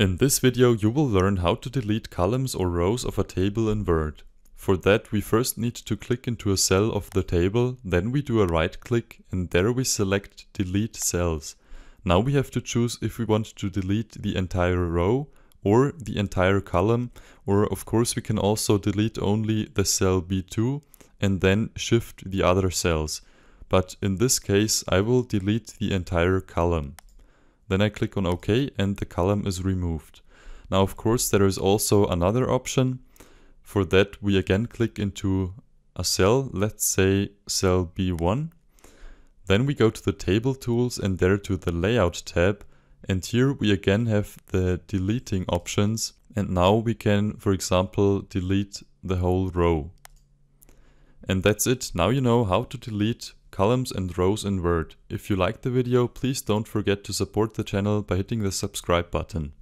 In this video you will learn how to delete columns or rows of a table in Word. For that we first need to click into a cell of the table, then we do a right click and there we select delete cells. Now we have to choose if we want to delete the entire row or the entire column, or of course we can also delete only the cell B2 and then shift the other cells. But in this case I will delete the entire column. Then I click on OK and the column is removed. Now of course there is also another option. For that we again click into a cell, let's say cell B1. Then we go to the table tools and there to the layout tab, and here we again have the deleting options, and now we can for example delete the whole row. And that's it. Now you know how to delete columns and rows in Word. If you liked the video, please don't forget to support the channel by hitting the subscribe button.